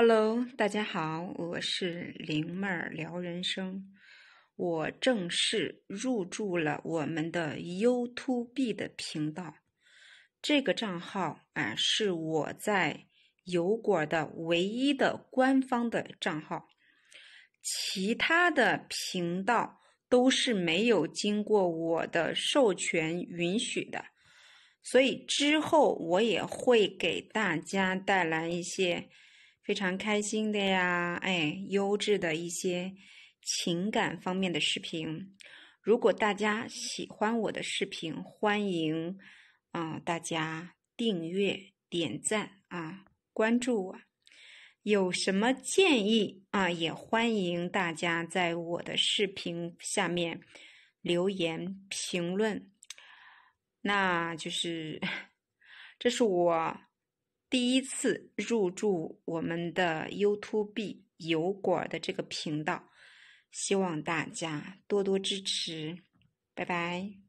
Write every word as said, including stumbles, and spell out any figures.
Hello， 大家好，我是灵妹儿聊人生。我正式入驻了我们的 YouTube 的频道，这个账号啊是我在油果的唯一的官方的账号，其他的频道都是没有经过我的授权允许的，所以之后我也会给大家带来一些非常开心的呀，哎，优质的一些情感方面的视频。如果大家喜欢我的视频，欢迎啊、呃、大家订阅、点赞啊，关注我。有什么建议啊，也欢迎大家在我的视频下面留言评论。那就是，这是我第一次入驻我们的 YouTube 油果的这个频道，希望大家多多支持，拜拜。